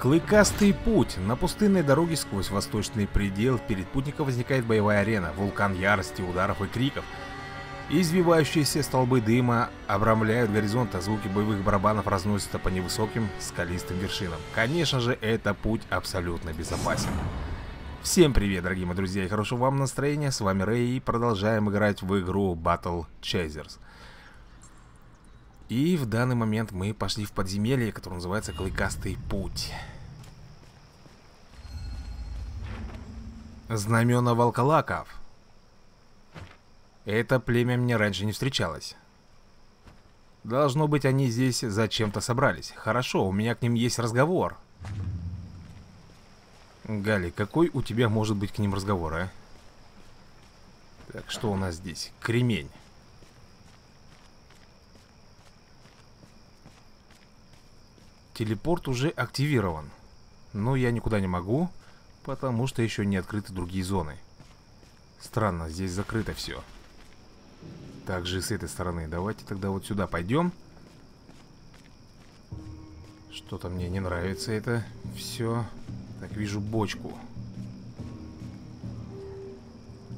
Клыкастый путь. На пустынной дороге сквозь восточный предел перед путником возникает боевая арена, вулкан ярости, ударов и криков. Извивающиеся столбы дыма обрамляют горизонт, а звуки боевых барабанов разносятся по невысоким скалистым вершинам. Конечно же, это путь абсолютно безопасен. Всем привет, дорогие мои друзья, и хорошего вам настроения. С вами Рэй, и продолжаем играть в игру Battle Chasers. И в данный момент мы пошли в подземелье, которое называется Клыкастый путь. Знамена волколаков. Это племя мне раньше не встречалось. Должно быть, они здесь зачем-то собрались. Хорошо, у меня к ним есть разговор. Гали, какой у тебя может быть к ним разговор, а? Так, что у нас здесь? Кремень. Телепорт уже активирован. Но я никуда не могу, потому что еще не открыты другие зоны. Странно, здесь закрыто все. Также с этой стороны. Давайте тогда вот сюда пойдем. Что-то мне не нравится это все. Так, вижу бочку.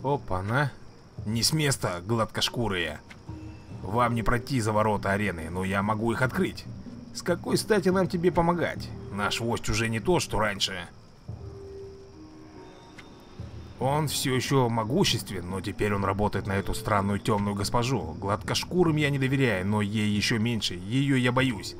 Опа-на. Не с места, гладкошкурые. Вам не пройти за ворота арены, но я могу их открыть. С какой стати нам тебе помогать? Наш вождь уже не то, что раньше. Он все еще могуществен, но теперь он работает на эту странную темную госпожу. Гладкошкурым я не доверяю, но ей еще меньше. Ее я боюсь.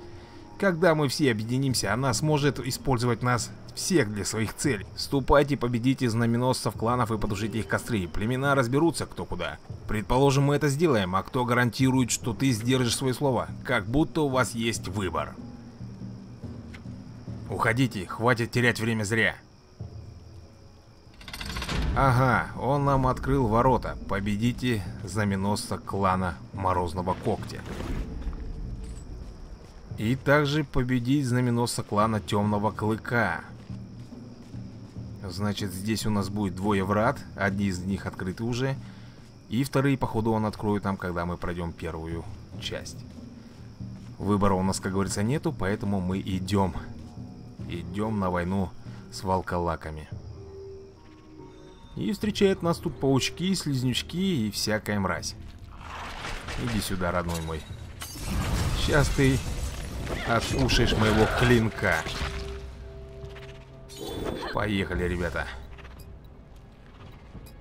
Когда мы все объединимся, она сможет использовать нас всех для своих целей. Ступайте, победите знаменосцев кланов и потушите их костры. Племена разберутся кто куда. Предположим, мы это сделаем, а кто гарантирует, что ты сдержишь свои слова? Как будто у вас есть выбор. Уходите, хватит терять время зря. Ага, он нам открыл ворота. Победите знаменосца клана Морозного Когтя. И также победить знаменосца клана Темного Клыка. Значит, здесь у нас будет двое врат. Одни из них открыты уже. И вторые, походу, он откроет нам, когда мы пройдем первую часть. Выбора у нас, как говорится, нету, поэтому мы идем. Идем на войну с волколаками. И встречают нас тут паучки, слизнячки и всякая мразь. Иди сюда, родной мой. Сейчас ты откушаешь моего клинка. Поехали, ребята.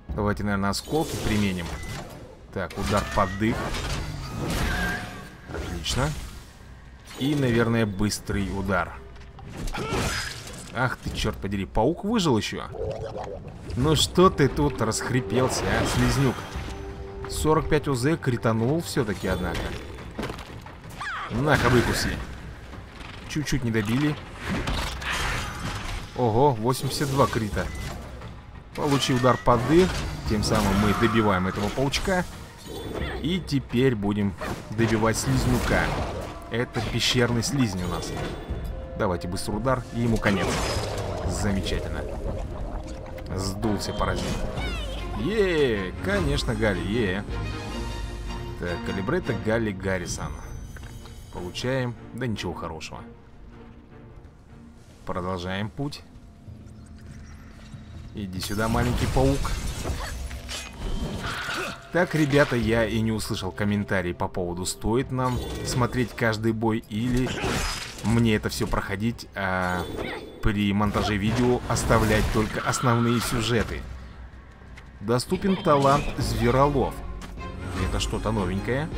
Давайте, наверное, осколки применим. Так, удар под дых. Отлично. И, наверное, быстрый удар. Ах ты, черт подери, паук выжил еще? Ну что ты тут расхрипелся, а, слизнюк? 45 УЗ кританул все-таки, однако. На-ка, выкуси. Чуть-чуть не добили. Ого, 82 крита. Получи удар под дых. Тем самым мы добиваем этого паучка. И теперь будем добивать слизнюка. Это пещерный слизень у нас. Давайте быстрый удар, и ему конец. Замечательно. Сдулся паразит. Е-е-е, конечно, Гали, е-е. Так, Калибрета Гали Гаррисон. Получаем, да ничего хорошего. Продолжаем путь. Иди сюда, маленький паук. Так, ребята, я и не услышал комментарий по поводу, стоит нам смотреть каждый бой или мне это все проходить, а при монтаже видео оставлять только основные сюжеты. Доступен талант Зверолов. Это что-то новенькое.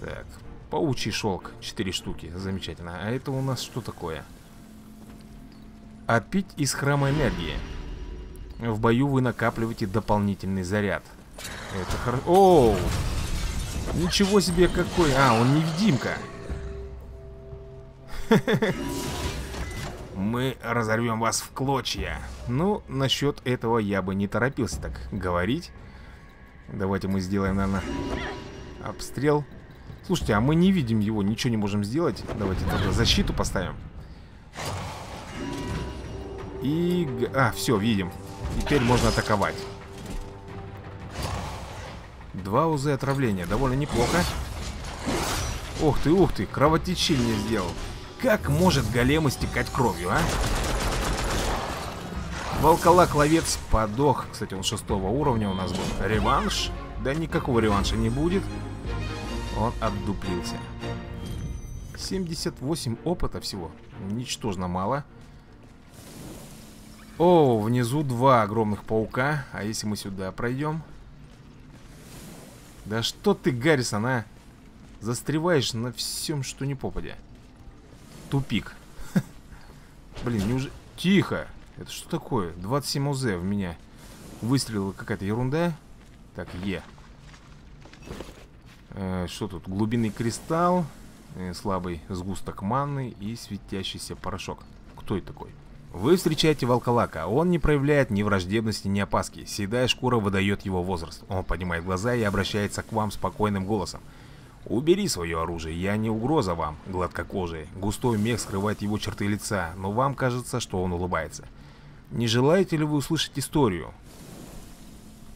Так, паучий шелк, 4 штуки, замечательно. А это у нас что такое? Отпить из храма энергии. В бою вы накапливаете дополнительный заряд. Это хорошо. Оу! Ничего себе какой. А, он невидимка. Мы разорвем вас в клочья. Ну, насчет этого я бы не торопился так говорить. Давайте мы сделаем, наверное, обстрел. Слушайте, а мы не видим его, ничего не можем сделать. Давайте тогда защиту поставим. И... А, все, видим. Теперь можно атаковать. 2 УЗ отравления, довольно неплохо. Ух ты, кровотечение сделал. Как может голем истекать кровью, а? Волколак-ловец подох. Кстати, он 6-го уровня у нас был. Реванш? Да никакого реванша не будет. Он отдуплился. 78 опыта всего. Ничтожно мало. О, внизу 2 огромных паука. А если мы сюда пройдем? Да что ты, Гаррисон, а? Застреваешь на всем, что не попадя. Тупик. Блин, неужели... Тихо! Это что такое? 27 ОЗ в меня выстрелила какая-то ерунда. Так, Е. Что тут? Глубинный кристалл, слабый сгусток манны и светящийся порошок. Кто это такой? Вы встречаете волколака. Он не проявляет ни враждебности, ни опаски. Седая шкура выдает его возраст. Он поднимает глаза и обращается к вам спокойным голосом. Убери свое оружие, я не угроза вам, гладкокожие. Густой мех скрывает его черты лица, но вам кажется, что он улыбается. Не желаете ли вы услышать историю?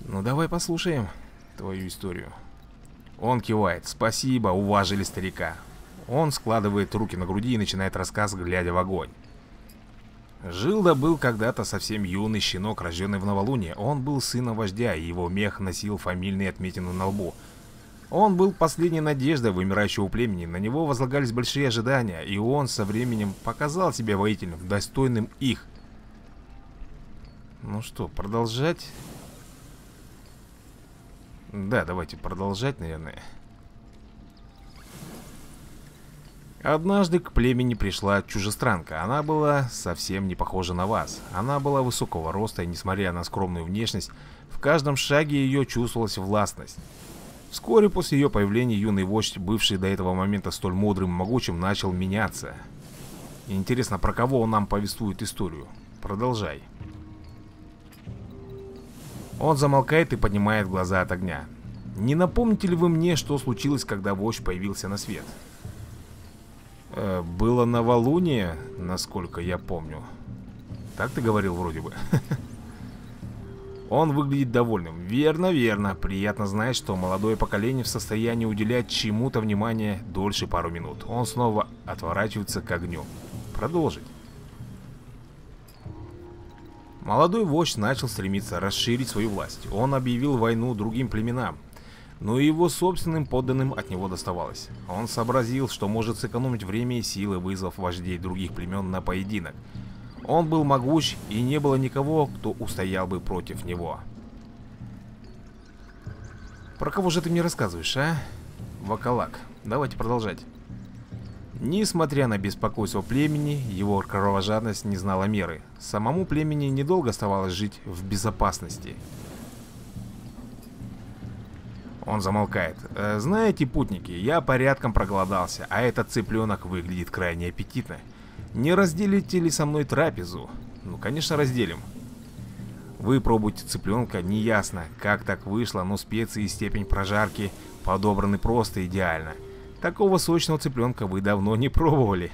Ну давай послушаем твою историю. Он кивает. Спасибо, уважили старика. Он складывает руки на груди и начинает рассказ, глядя в огонь. Жил да был когда-то совсем юный щенок, рожденный в новолуние. Он был сыном вождя, и его мех носил фамильные отметины на лбу. Он был последней надеждой вымирающего племени, на него возлагались большие ожидания, и он со временем показал себя воительным, достойным их. Ну что, продолжать? Да, давайте продолжать, наверное. Однажды к племени пришла чужестранка. Она была совсем не похожа на вас. Она была высокого роста, и несмотря на скромную внешность, в каждом шаге ее чувствовалась властность. Вскоре после ее появления юный вождь, бывший до этого момента столь мудрым и могучим, начал меняться. Интересно, про кого он нам повествует историю? Продолжай. Он замолкает и поднимает глаза от огня. Не напомните ли вы мне, что случилось, когда вождь появился на свет? Было новолуние, насколько я помню. Так ты говорил вроде бы. Он выглядит довольным. Верно, верно. Приятно знать, что молодое поколение в состоянии уделять чему-то внимание дольше пару минут. Он снова отворачивается к огню. Продолжить. Молодой вождь начал стремиться расширить свою власть. Он объявил войну другим племенам, но его собственным подданным от него доставалось. Он сообразил, что может сэкономить время и силы, вызвав вождей других племен на поединок. Он был могуч, и не было никого, кто устоял бы против него. Про кого же ты мне рассказываешь, а? Волколак. Давайте продолжать. Несмотря на беспокойство племени, его кровожадность не знала меры. Самому племени недолго оставалось жить в безопасности. Он замолкает. Знаете, путники, я порядком проголодался, а этот цыпленок выглядит крайне аппетитно. Не разделите ли со мной трапезу? Ну, конечно, разделим. Вы пробуете цыпленка, неясно, как так вышло, но специи и степень прожарки подобраны просто идеально. Такого сочного цыпленка вы давно не пробовали.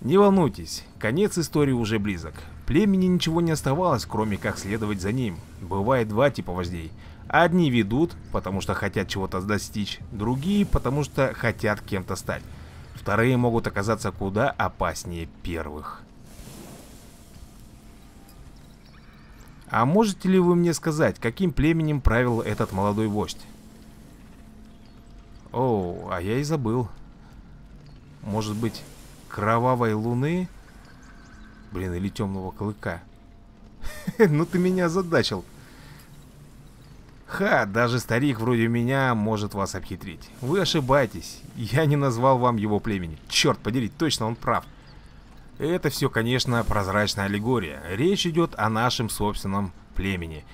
Не волнуйтесь, конец истории уже близок. Племени ничего не оставалось, кроме как следовать за ним. Бывает 2 типа вождей. Одни ведут, потому что хотят чего-то достичь, другие, потому что хотят кем-то стать. Вторые могут оказаться куда опаснее первых. А можете ли вы мне сказать, каким племенем правил этот молодой вождь? О, а я и забыл. Может быть, Кровавой Луны? Блин, или Темного Клыка? Ну ты меня озадачил. Ха, даже старик вроде меня может вас обхитрить. Вы ошибаетесь. Я не назвал вам его племени. Черт подери, точно он прав. Это все, конечно, прозрачная аллегория. Речь идет о нашем собственном племени.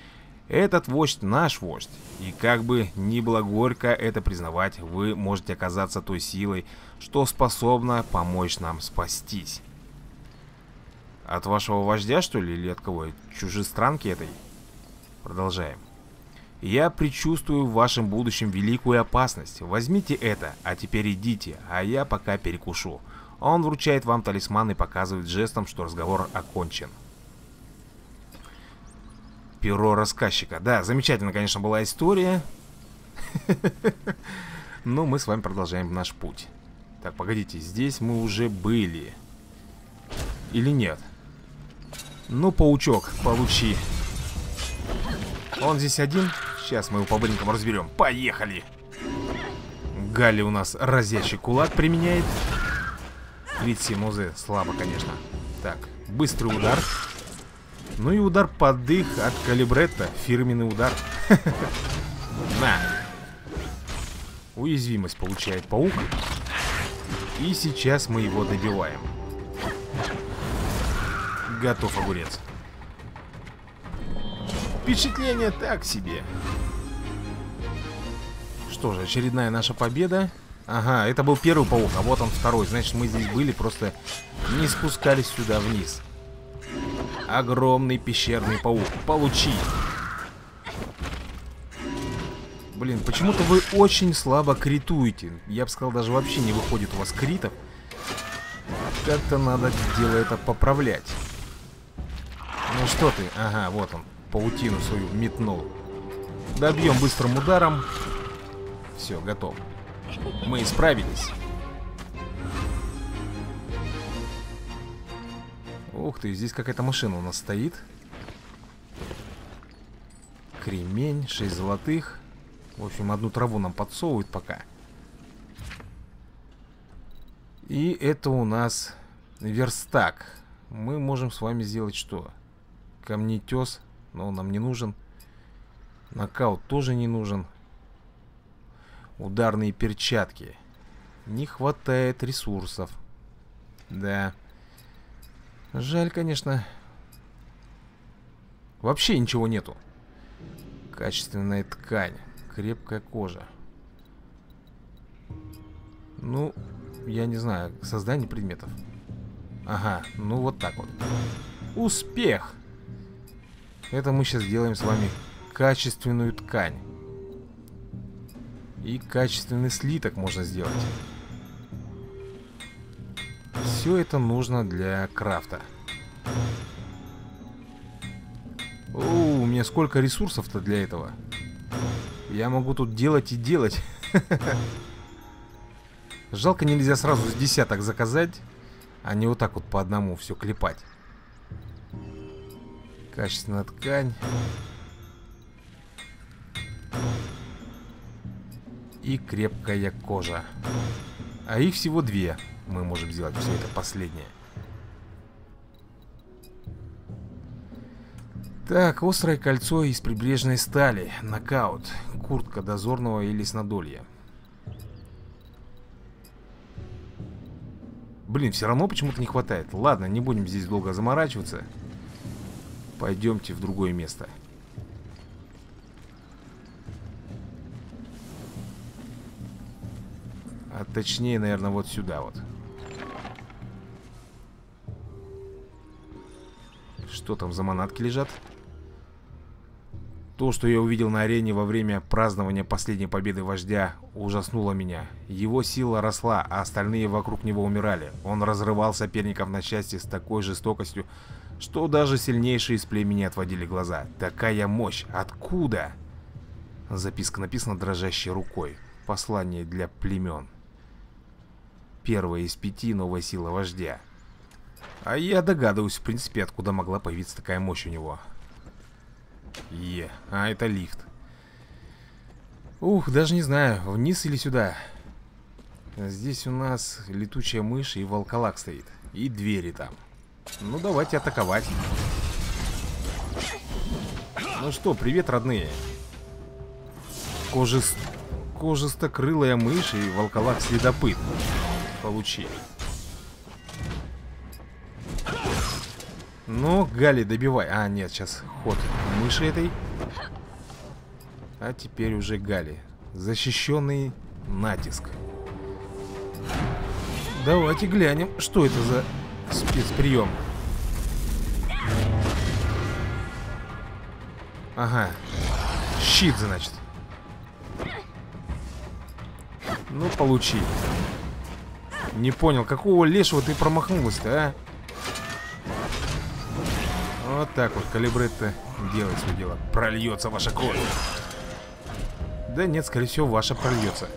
Этот вождь наш вождь. И как бы ни было горько это признавать, вы можете оказаться той силой, что способна помочь нам спастись. От вашего вождя, что ли, или от кого? Чужестранки этой? Продолжаем. Я предчувствую в вашем будущем великую опасность. Возьмите это, а теперь идите, а я пока перекушу. Он вручает вам талисман и показывает жестом, что разговор окончен. Перо рассказчика. Да, замечательно, конечно, была история. Но мы с вами продолжаем наш путь. Так, погодите, здесь мы уже были. Или нет? Ну, паучок, получи. Он здесь один. Сейчас мы его по-быренькому разберем. Поехали! Гали у нас разящий кулак применяет. 37 ОЗ. Слабо, конечно. Так, быстрый удар. Ну и удар под их от Калибретта. Фирменный удар. На. Уязвимость получает паук. И сейчас мы его добиваем. Готов огурец. Впечатление так себе. Что же, очередная наша победа. Ага, это был первый паук, а вот он второй. Значит, мы здесь были, просто не спускались сюда вниз. Огромный пещерный паук. Получи. Блин, почему-то вы очень слабо критуете. Я бы сказал, даже вообще не выходит у вас критов. Как-то надо дело это поправлять. Ну что ты? Ага, вот он. Паутину свою метнул. Добьем быстрым ударом. Все, готов. Мы справились. Ух ты, здесь какая-то машина у нас стоит. Кремень, 6 золотых. В общем, одну траву нам подсовывают пока. И это у нас верстак. Мы можем с вами сделать что? Камнетес, но он нам не нужен. Нокаут тоже не нужен. Ударные перчатки. Не хватает ресурсов. Да. Жаль, конечно. Вообще ничего нету. Качественная ткань. Крепкая кожа. Ну, я не знаю. Создание предметов. Ага, ну вот так вот. Успех! Это мы сейчас делаем с вами качественную ткань. И качественный слиток можно сделать. Все это нужно для крафта. О, у меня сколько ресурсов-то для этого. Я могу тут делать и делать. Жалко, нельзя сразу с десяток заказать, а не вот так вот по одному все клепать. Качественная ткань. И крепкая кожа. А их всего две. Мы можем сделать все это последнее. Так, острое кольцо из прибрежной стали. Нокаут. Куртка дозорного или снадолья. Блин, все равно почему-то не хватает. Ладно, не будем здесь долго заморачиваться. Пойдемте в другое место. А точнее, наверное, вот сюда вот. Что там за манатки лежат? То, что я увидел на арене во время празднования последней победы вождя, ужаснуло меня. Его сила росла, а остальные вокруг него умирали. Он разрывал соперников на части с такой жестокостью, что даже сильнейшие из племени отводили глаза. Такая мощь! Откуда? Записка написана дрожащей рукой. Послание для племен. Первая из 5 новая сила вождя. А я догадываюсь, в принципе, откуда могла появиться такая мощь у него. А это лифт. Ух, даже не знаю, вниз или сюда. Здесь у нас летучая мышь и волколак стоит. И двери там. Ну, давайте атаковать. Ну что, привет, родные. Кожистокрылая мышь и волколак-следопыт. Получи. Ну, Гали, добивай. А, нет, сейчас ход мыши этой. А теперь уже Гали. Защищенный натиск. Давайте глянем, что это за спецприем. Ага. Щит, значит. Ну, получи. Не понял, какого лешего ты промахнулась-то, а? Вот так вот, Калибретто делает свое дело. Прольется ваша кровь. Да нет, скорее всего, ваша прольется.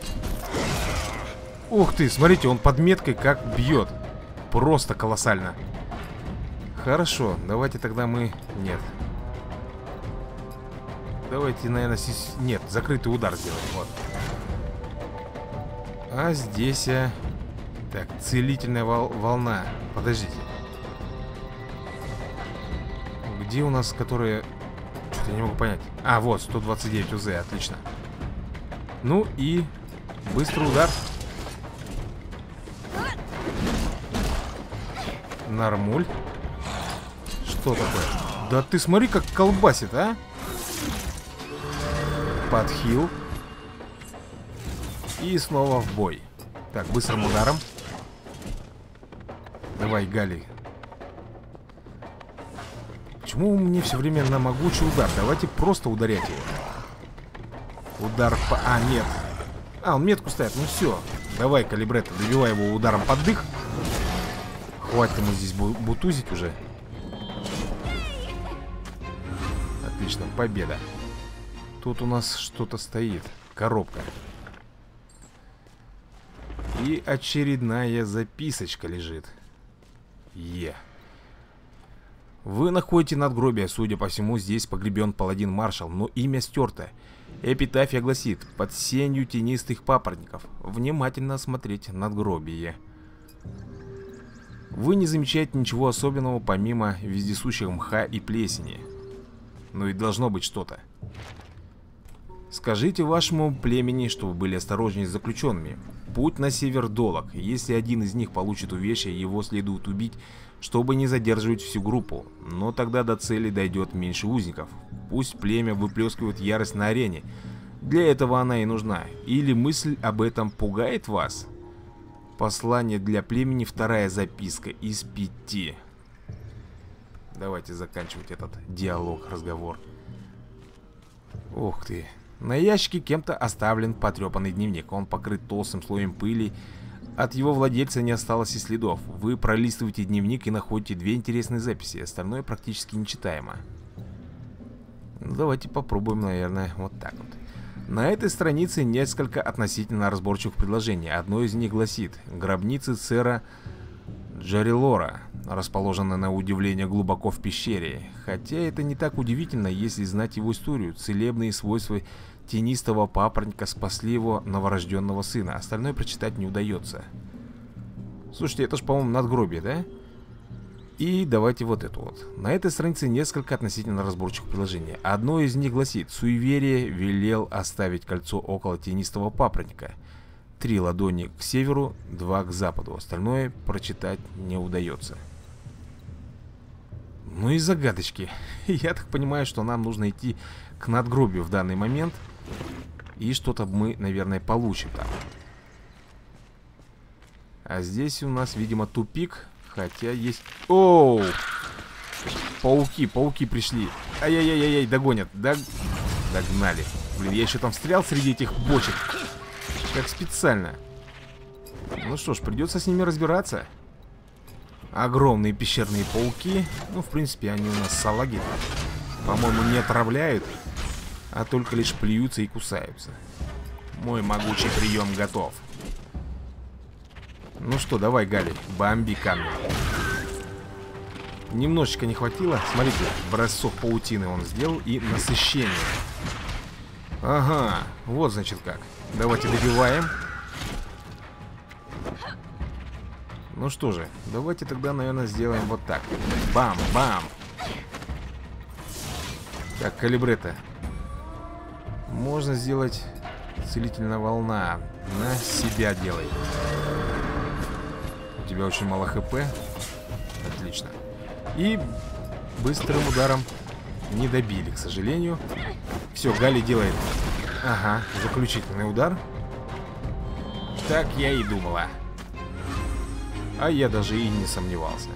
Ух ты, смотрите, он под меткой как бьет. Просто колоссально. Хорошо, давайте тогда мы... Нет. Давайте, наверное, нет, закрытый удар сделаем. Вот. А здесь... Так, целительная волна. Подождите. Где у нас, которые... Что-то я не могу понять. А, вот, 129 УЗ, отлично. Ну и... Быстрый удар. Нормуль. Что такое? Да ты смотри, как колбасит, а? Подхил. И снова в бой. Так, быстрым ударом. Давай, Гали. Почему мне все время на могучий удар? Давайте просто ударять его. Удар по... А, нет. А, он метку ставит, ну все. Давай, Калибретто, добивай его ударом под дых. Хватит ему здесь бутузить уже. Отлично, победа. Тут у нас что-то стоит. Коробка. И очередная записочка лежит. Е. Вы находите надгробие. Судя по всему, здесь погребен паладин-маршал, но имя стерто. Эпитафия гласит: под сенью тенистых папоротников. Внимательно осмотреть надгробие. Вы не замечаете ничего особенного, помимо вездесущего мха и плесени. Ну и должно быть что-то. Скажите вашему племени, чтобы были осторожнее с заключенными. Путь на север долог. Если один из них получит увечья, его следует убить, чтобы не задерживать всю группу. Но тогда до цели дойдет меньше узников. Пусть племя выплескивает ярость на арене. Для этого она и нужна. Или мысль об этом пугает вас? Послание для племени, 2-я записка из 5. Давайте заканчивать этот диалог, разговор. Ух ты. На ящике кем-то оставлен потрепанный дневник. Он покрыт толстым слоем пыли. От его владельца не осталось и следов. Вы пролистываете дневник и находите 2 интересные записи. Остальное практически нечитаемо. Ну, давайте попробуем, наверное, вот так вот. На этой странице несколько относительно разборчивых предложений. Одно из них гласит: гробницы сэра Джарилора расположена, на удивление, глубоко в пещере. Хотя это не так удивительно, если знать его историю. Целебные свойства тенистого папоротника спасли его новорожденного сына. Остальное прочитать не удается. Слушайте, это же, по-моему, надгробие, да? И давайте вот это вот. На этой странице несколько относительно разборчивых предложений. Одно из них гласит: суеверие велел оставить кольцо около тенистого папоротника. 3 ладони к северу, 2 к западу. Остальное прочитать не удается. Ну и загадочки. Я так понимаю, что нам нужно идти к надгробию в данный момент. И что-то мы, наверное, получим там. А здесь у нас, видимо, тупик. Хотя есть... Оу! Пауки, пауки пришли. Ай-яй-яй-яй, догонят. Догнали. Блин, я еще там стрелял среди этих бочек. Как специально. Ну что ж, придется с ними разбираться. Огромные пещерные пауки. Ну, в принципе, они у нас салаги. По-моему, не отравляют, а только лишь плюются и кусаются. Мой могучий прием готов. Ну что, давай, Гали, бомби камни. Немножечко не хватило. Смотрите, бросок паутины он сделал и насыщение. Ага, вот значит как. Давайте добиваем. Ну что же, давайте тогда, наверное, сделаем вот так. Бам-бам. Так, Калибретто. Можно сделать целительная волна. На себя делай. У тебя очень мало хп. Отлично. И быстрым ударом не добили, к сожалению. Все, Гали делает. Ага, заключительный удар. Так я и думала. А я даже и не сомневался.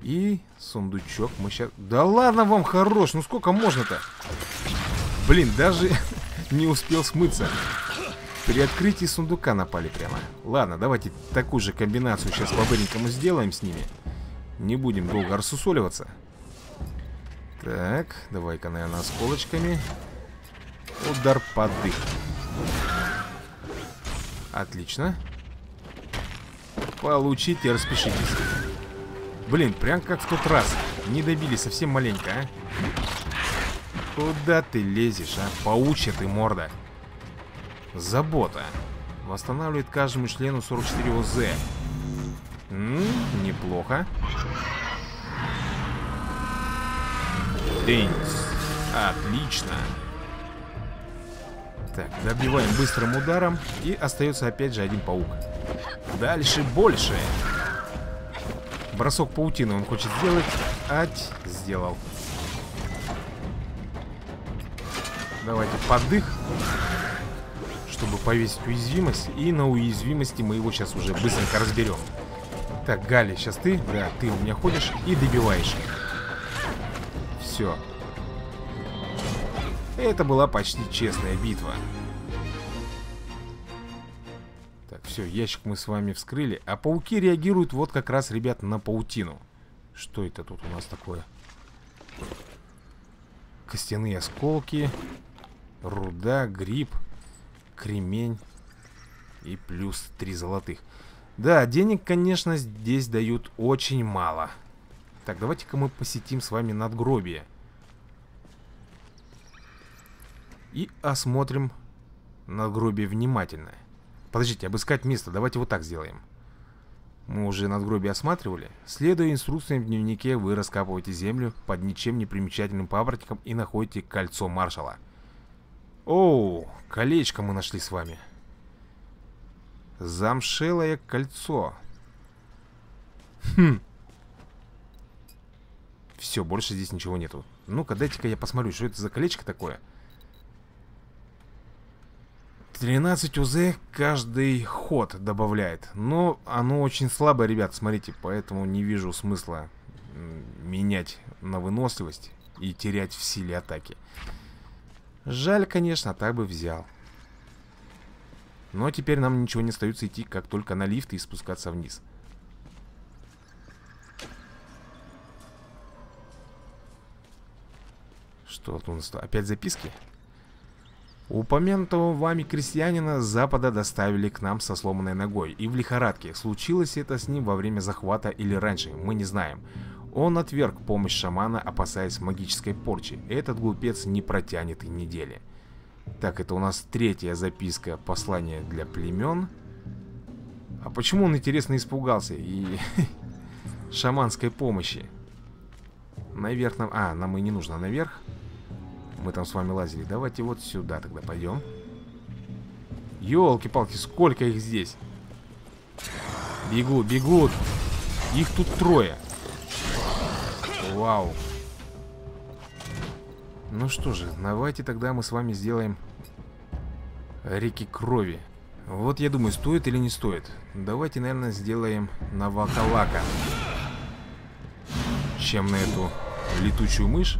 И сундучок мы сейчас... Да ладно вам, хорош, ну сколько можно-то? Блин, даже не успел смыться. При открытии сундука напали прямо. Ладно, давайте такую же комбинацию сейчас по-быренькому сделаем с ними. Не будем долго рассусоливаться. Так, давай-ка, наверное, осколочками. Удар под дых. Отлично. Получите, распишитесь. Блин, прям как в тот раз. Не добили совсем маленько, а? Куда ты лезешь, а? Паучья ты морда. Забота. Восстанавливает каждому члену 44 ОЗ. Неплохо. Денис. Отлично. Так, добиваем быстрым ударом. И остается опять же один паук. Дальше больше. Бросок паутины он хочет сделать. Ать, сделал. Давайте поддых, чтобы повесить уязвимость. И на уязвимости мы его сейчас уже быстренько разберем. Так, Галя, сейчас ты. Да, ты у меня ходишь и добиваешь их. Все. Это была почти честная битва. Так, все, ящик мы с вами вскрыли. А пауки реагируют вот как раз, ребят, на паутину. Что это тут у нас такое? Костяные осколки, руда, гриб, кремень и плюс 3 золотых. Да, денег, конечно, здесь дают очень мало. Так, давайте-ка мы посетим с вами надгробие. И осмотрим надгробие внимательно. Подождите, обыскать место. Давайте вот так сделаем. Мы уже надгробие осматривали. Следуя инструкциям в дневнике, вы раскапываете землю под ничем не примечательным папоротником и находите кольцо маршала. Оу, колечко мы нашли с вами. Замшелое кольцо. Хм. Все, больше здесь ничего нету. Ну-ка, дайте-ка я посмотрю, что это за колечко такое. 13 УЗ каждый ход добавляет. Но оно очень слабое, ребят, смотрите. Поэтому не вижу смысла менять на выносливость и терять в силе атаки. Жаль, конечно, так бы взял. Но теперь нам ничего не остается идти, как только на лифт и спускаться вниз. Что тут у нас? Опять записки? Упомянутого вами крестьянина с запада доставили к нам со сломанной ногой и в лихорадке. Случилось это с ним во время захвата или раньше, мы не знаем. Он отверг помощь шамана, опасаясь магической порчи. Этот глупец не протянет и недели. Так, это у нас третья записка, послание для племен. А почему он, интересно, испугался и шаманской помощи? Наверх нам... А, нам и не нужно наверх. Мы там с вами лазили. Давайте вот сюда тогда пойдем. Ёлки-палки, сколько их здесь. Бегут, бегут. Их тут трое. Вау. Ну что же, давайте тогда мы с вами сделаем реки крови. Вот я думаю, стоит или не стоит. Давайте, наверное, сделаем навакалака, чем на эту летучую мышь.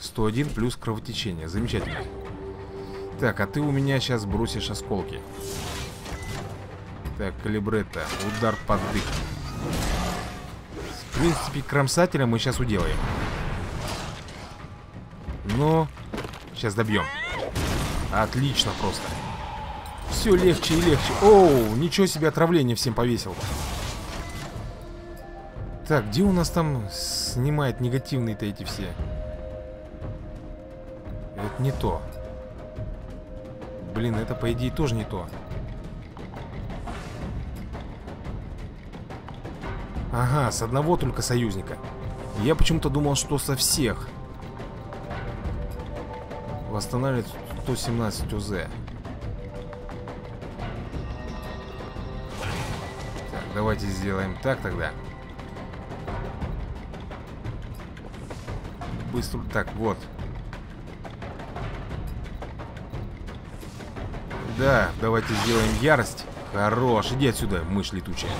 101 плюс кровотечение. Замечательно. Так, а ты у меня сейчас бросишь осколки. Так, калибретто. Удар под дых. В принципе, кромсателя мы сейчас уделаем. Но сейчас добьем. Отлично просто. Все легче и легче. Оу, ничего себе, отравление всем повесил. Так, где у нас там снимает негативные-то эти все? Это не то. Блин, это по идее тоже не то. Ага, с одного только союзника. Я почему-то думал, что со всех. Восстанавливает 117 УЗ. Так, давайте сделаем так тогда. Быстро. Так, вот. Да, давайте сделаем ярость. Хорош, иди отсюда, мышь летучая.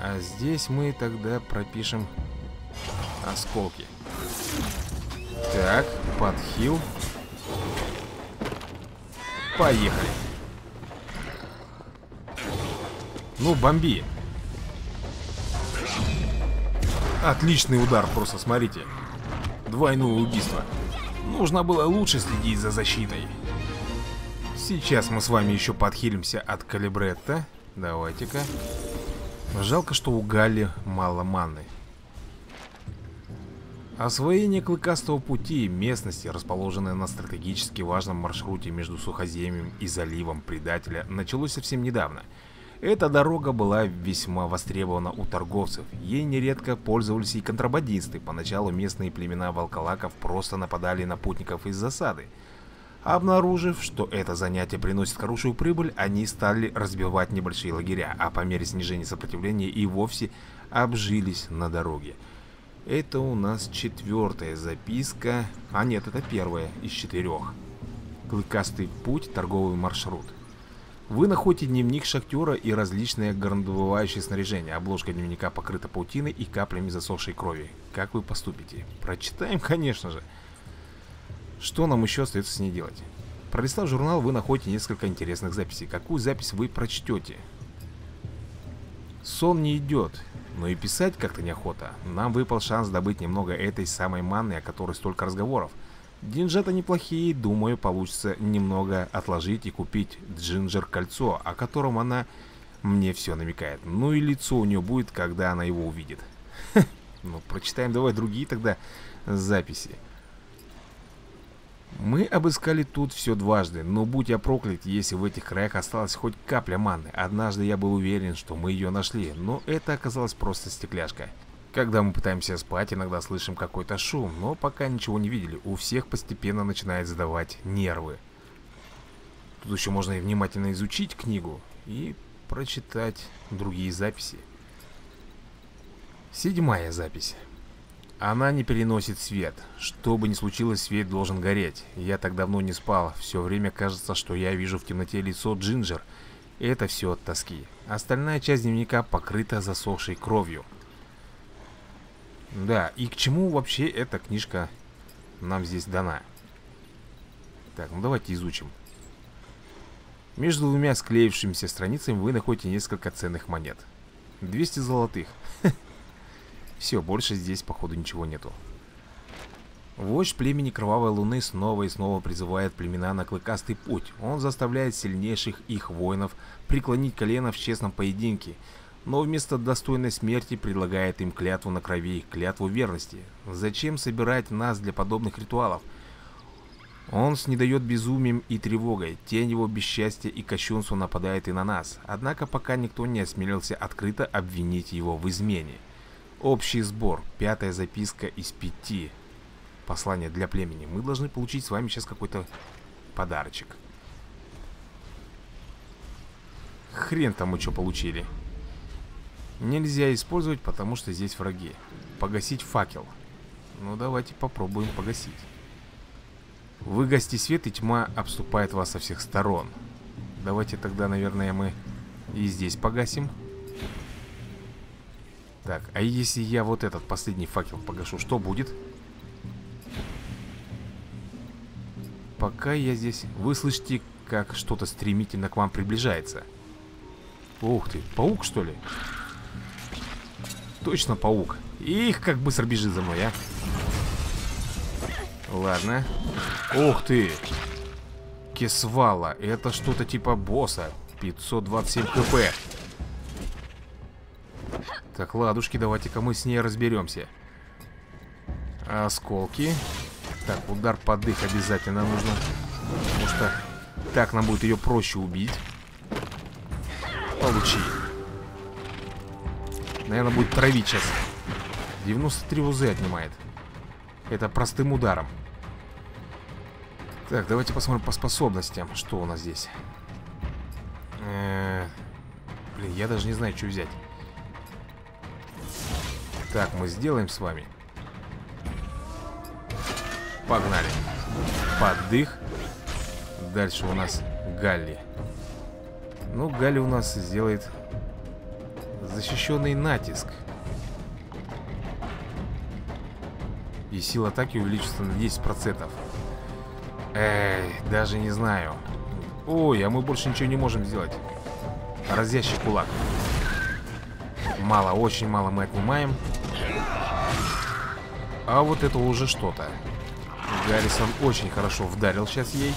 А здесь мы тогда пропишем осколки. Так, подхил. Поехали. Ну, бомби. Отличный удар, просто смотрите. Двойное убийство. Нужно было лучше следить за защитой. Сейчас мы с вами еще подхилимся от Калибретта. Давайте-ка. Жалко, что у Гали мало маны. Освоение Клыкастого пути, местности, расположенной на стратегически важном маршруте между Сухоземьем и заливом Предателя, началось совсем недавно. Эта дорога была весьма востребована у торговцев, ей нередко пользовались и контрабандисты, поначалу местные племена волколаков просто нападали на путников из засады. Обнаружив, что это занятие приносит хорошую прибыль, они стали разбивать небольшие лагеря, а по мере снижения сопротивления и вовсе обжились на дороге. Это у нас четвертая записка, а нет, это первая из четырех. Клыкастый путь, торговый маршрут. Вы находите дневник шахтера и различные горнодобывающие снаряжения. Обложка дневника покрыта паутиной и каплями засохшей крови. Как вы поступите? Прочитаем, конечно же. Что нам еще остается с ней делать? Пролистав журнал, вы находите несколько интересных записей. Какую запись вы прочтете? Сон не идет, но и писать как-то неохота. Нам выпал шанс добыть немного этой самой маны, о которой столько разговоров. Деньжата неплохие, думаю, получится немного отложить и купить Джинджер кольцо, о котором она мне все намекает. Ну и лицо у нее будет, когда она его увидит. Ну, прочитаем давай другие тогда записи. Мы обыскали тут все дважды, но будь я проклят, если в этих краях осталась хоть капля маны. Однажды я был уверен, что мы ее нашли, но это оказалась просто стекляшка. Когда мы пытаемся спать, иногда слышим какой-то шум, но пока ничего не видели. У всех постепенно начинает сдавать нервы. Тут еще можно и внимательно изучить книгу и прочитать другие записи. Седьмая запись. Она не переносит свет. Что бы ни случилось, свет должен гореть. Я так давно не спал. Все время кажется, что я вижу в темноте лицо Джинджер. Это все от тоски. Остальная часть дневника покрыта засохшей кровью. Да, и к чему вообще эта книжка нам здесь дана? Так, ну давайте изучим. Между двумя склеившимися страницами вы находите несколько ценных монет. 200 золотых. Все, больше здесь, походу, ничего нету. Вождь племени Кровавой Луны снова и снова призывает племена на клыкастый путь. Он заставляет сильнейших их воинов преклонить колено в честном поединке. Но вместо достойной смерти предлагает им клятву на крови, клятву верности. Зачем собирать нас для подобных ритуалов? Он снедает безумием и тревогой. Тень его бесчастья и кощунства нападает и на нас. Однако пока никто не осмелился открыто обвинить его в измене. Общий сбор. 5-я записка из 5. Послание для племени. Мы должны получить с вами сейчас какой-то подарочек. Хрен там мы что получили. Нельзя использовать, потому что здесь враги. Погасить факел. Ну давайте попробуем погасить. Вы гасите свет, и тьма обступает вас со всех сторон. Давайте тогда, наверное, мы и здесь погасим. Так, а если я вот этот последний факел погашу, что будет? Пока я здесь... Вы слышите, как что-то стремительно к вам приближается. Ух ты, паук, что ли? Точно паук. Их как быстро бежит за мной, а. Ладно. Ух ты. Кесвала. Это что-то типа босса. 527 хп. Так, ладушки, давайте-ка мы с ней разберемся. Осколки. Так, удар под дых обязательно нужно. Потому что так нам будет ее проще убить. Получи. Наверное, будет травить сейчас. 93 УЗ отнимает. Это простым ударом. Так, давайте посмотрим по способностям. Что у нас здесь? Блин, я даже не знаю, что взять. Так, мы сделаем с вами. Погнали. Поддых. Дальше у нас Галли. Ну, Галли у нас сделает... защищенный натиск. И сила атаки увеличится на 10%. Эй, даже не знаю. Ой, а мы больше ничего не можем сделать. Разящий кулак. Мало, очень мало мы отнимаем. А вот это уже что-то. Гаррисон очень хорошо вдарил сейчас ей.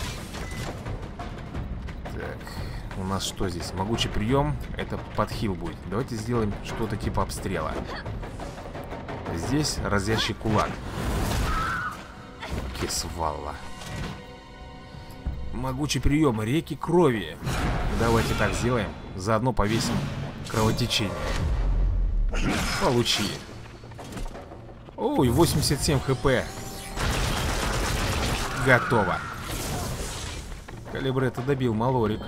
У нас что здесь? Могучий прием. Это подхил будет. Давайте сделаем что-то типа обстрела. Здесь разящий кулак. Кисвалла. Могучий прием. Реки крови. Давайте так сделаем. Заодно повесим кровотечение. Получи. Ой, 87 хп. Готово. Калибретто добил малорик.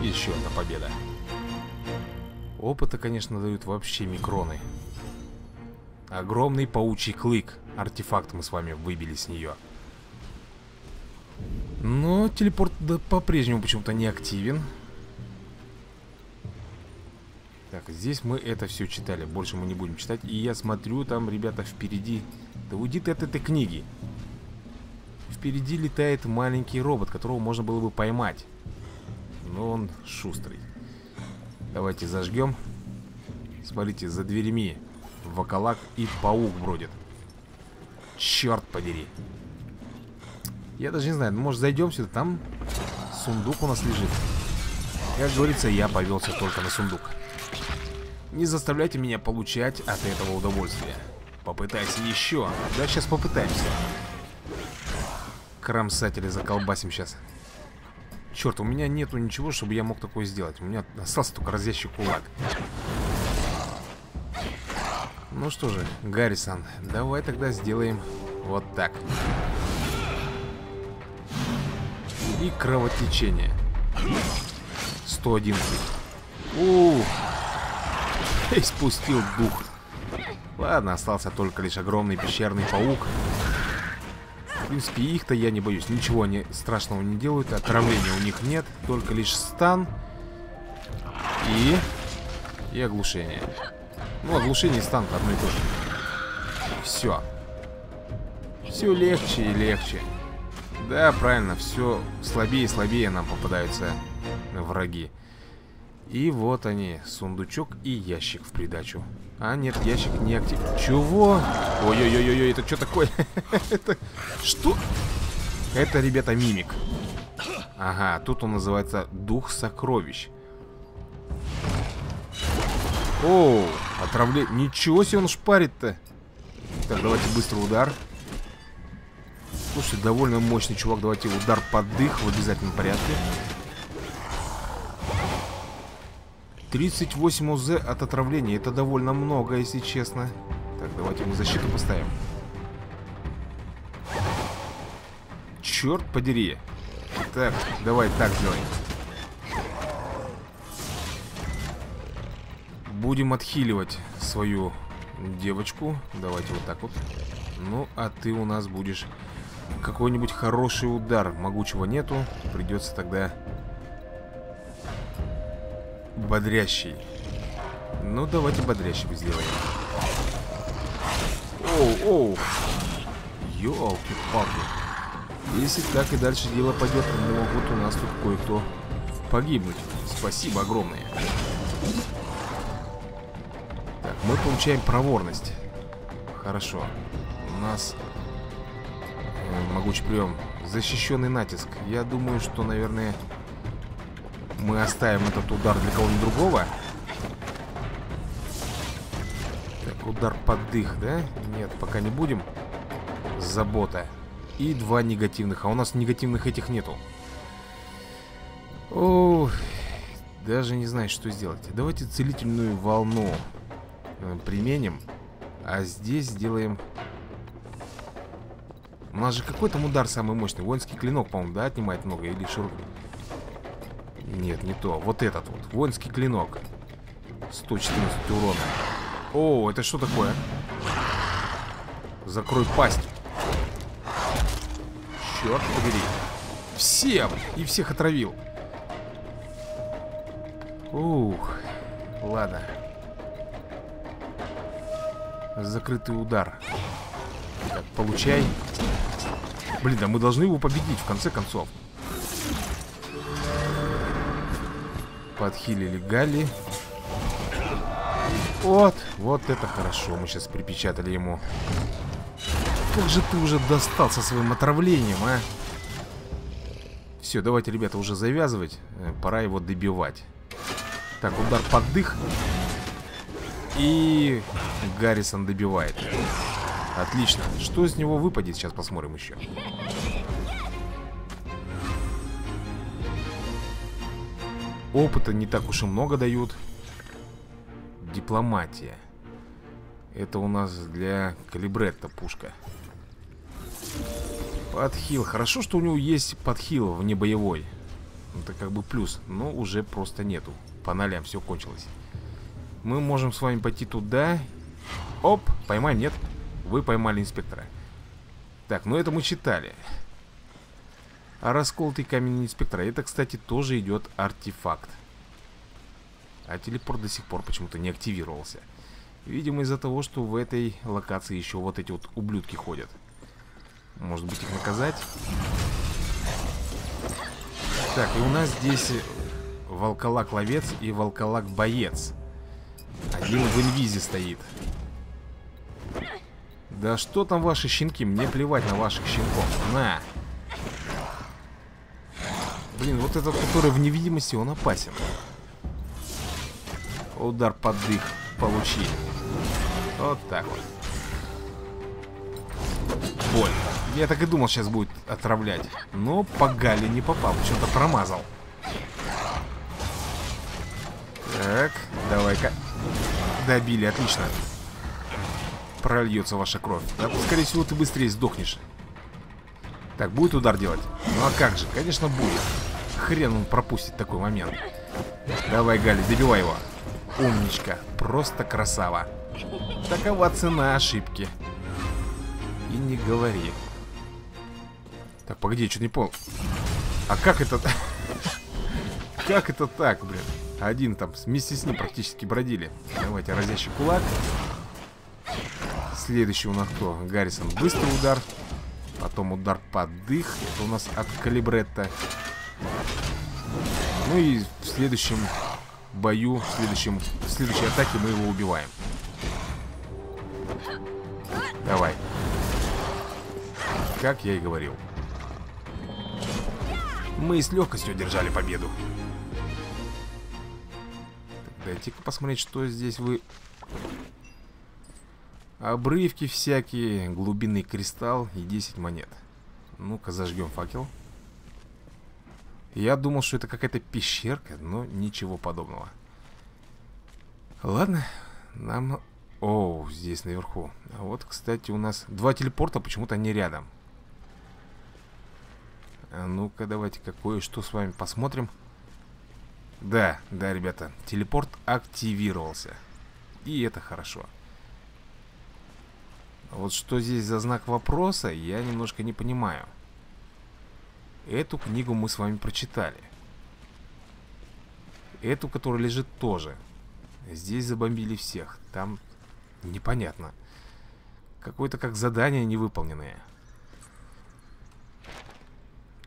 Еще одна победа. Опыта, конечно, дают вообще микроны. Огромный паучий клык. Артефакт мы с вами выбили с нее. Но телепорт по-прежнему почему-то не активен. Так, здесь мы это все читали. Больше мы не будем читать. И я смотрю, там, ребята, впереди... Да уйди ты от этой книги. Впереди летает маленький робот, которого можно было бы поймать. Но он шустрый. Давайте зажгем. Смотрите, за дверьми вокалак и паук бродит. Черт подери. Я даже не знаю, ну, может, зайдем сюда. Там сундук у нас лежит. Как говорится, я повелся только на сундук. Не заставляйте меня получать от этого удовольствия. Попытайся еще. Да, сейчас попытаемся. Кромсатели заколбасим сейчас. Черт, у меня нету ничего, чтобы я мог такое сделать. У меня остался только разящий кулак. Ну что же, Гаррисон, давай тогда сделаем вот так. И кровотечение. 111. Ух. Испустил дух. Ладно, остался только лишь огромный пещерный паук. В принципе, их-то я не боюсь. Ничего они страшного не делают. Отравления у них нет. Только лишь стан. И оглушение. Ну, оглушение и стан-то одно и то же. Все. Все легче и легче. Да, правильно. Все слабее и слабее нам попадаются враги. И вот они, сундучок и ящик в придачу. А нет, ящик не активен. Чего? Ой-ой-ой-ой, это что такое? Это... Что? Это, ребята, мимик. Ага, тут он называется дух сокровищ. Оу, отравление. Ничего себе он шпарит-то. Так, давайте быстро удар. Слушай, довольно мощный чувак. Давайте удар под дых в обязательном порядке. 38 ОЗ от отравления. Это довольно много, если честно. Так, давайте мы защиту поставим. Черт подери. Так, давай так сделаем. Будем отхиливать свою девочку. Давайте вот так вот. Ну, а ты у нас будешь какой-нибудь хороший удар. Могучего нету. Придется тогда... Бодрящий. Ну, давайте бодрящий сделаем. Оу-оу. Ёлки-палки. Если так и дальше дело пойдет, могут у нас тут кое-кто погибнуть. Спасибо огромное. Так, мы получаем проворность. Хорошо. У нас могучий прием. Защищенный натиск. Я думаю, что, наверное... Мы оставим этот удар для кого-нибудь другого. Так, удар под дых, да? Нет, пока не будем. Забота. И два негативных. А у нас негативных этих нету. Ох, даже не знаю, что сделать. Давайте целительную волну применим. А здесь сделаем... У нас же какой там удар самый мощный? Воинский клинок, по-моему, да, отнимает много? Или широкий? Нет, не то. Вот этот вот. Воинский клинок. 114 урона. О, это что такое? Закрой пасть. Черт побери. Всем! И всех отравил. Ух. Ладно. Закрытый удар. Так, получай. Блин, да мы должны его победить, в конце концов. Подхилили Галли. Вот, вот это хорошо. Мы сейчас припечатали ему. Как же ты уже достал со своим отравлением, а? Все, давайте, ребята, уже завязывать. Пора его добивать. Так, удар под дых. И Гаррисон добивает. Отлично. Что из него выпадет, сейчас посмотрим еще. Опыта не так уж и много дают. Дипломатия. Это у нас для Калибретта пушка. Подхил. Хорошо, что у него есть подхил внебоевой. Это как бы плюс. Но уже просто нету. По нолям все кончилось. Мы можем с вами пойти туда. Оп, поймаем, нет? Вы поймали инспектора. Так, ну это мы читали. А расколотый камень инспектора. Это, кстати, тоже идет артефакт. А телепорт до сих пор почему-то не активировался. Видимо, из-за того, что в этой локации еще вот эти вот ублюдки ходят. Может быть, их наказать? Так, и у нас здесь волколак-ловец и волколак-боец. Один в инвизе стоит. Да что там ваши щенки? Мне плевать на ваших щенков. На! Блин, вот этот, который в невидимости, он опасен. Удар под дых. Получи. Вот так вот. Больно. Я так и думал, сейчас будет отравлять. Но по Гале не попал. Почему-то промазал. Так, давай-ка. Добили, отлично. Прольется ваша кровь. Да, скорее всего, ты быстрее сдохнешь. Так, будет удар делать? Ну а как же, конечно будет. Хрен он пропустит такой момент. Давай, Галя, добивай его. Умничка, просто красава. Такова цена ошибки. И не говори. Так, погоди, я что-то не понял. А как это? Как это так, блин? Один там вместе с ним практически бродили. Давайте, разящий кулак. Следующий у нас кто? Гаррисон. Быстрый удар. Потом удар под дых. Это у нас от Калибретта. Ну и в следующем бою, в следующей атаке мы его убиваем. Давай. Как я и говорил. Мы с легкостью одержали победу. Дайте-ка посмотреть, что здесь вы... Обрывки всякие, глубинный кристалл и 10 монет. Ну-ка, зажгем факел. Я думал, что это какая-то пещерка, но ничего подобного. Ладно, нам... О, здесь наверху. А вот, кстати, у нас два телепорта, почему-то они рядом. А ну-ка, давайте кое-что с вами посмотрим. Да, да, ребята, телепорт активировался. И это хорошо. Вот что здесь за знак вопроса, я немножко не понимаю. Эту книгу мы с вами прочитали. Эту, которая лежит, тоже. Здесь забомбили всех. Там непонятно. Какое-то как задание невыполненное.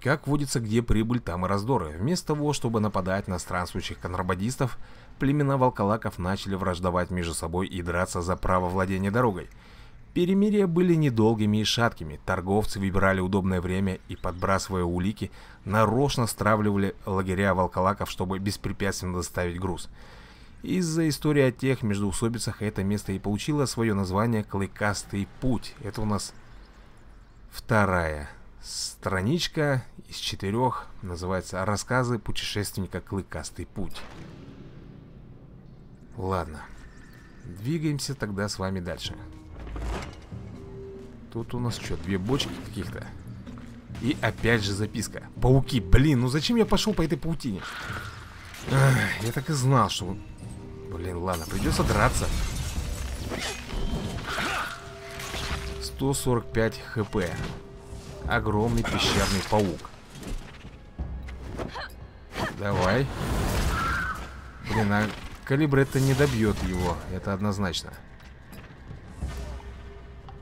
Как водится, где прибыль, там и раздоры. Вместо того, чтобы нападать на странствующих контрабандистов, племена волколаков начали враждовать между собой и драться за право владения дорогой. Перемирия были недолгими и шаткими. Торговцы выбирали удобное время и, подбрасывая улики, нарочно стравливали лагеря волколаков, чтобы беспрепятственно доставить груз. Из-за истории о тех междоусобицах это место и получило свое название «Клыкастый путь». Это у нас вторая страничка из 4. Называется «Рассказы путешественника Клыкастый путь». Ладно, двигаемся тогда с вами дальше. Тут у нас что, две бочки каких-то. И опять же записка. Пауки, блин, ну зачем я пошел по этой паутине? Ах, я так и знал, что... Блин, ладно, придется драться. 145 хп. Огромный пещерный паук. Давай. Блин, а Калибретта не добьет его. Это однозначно.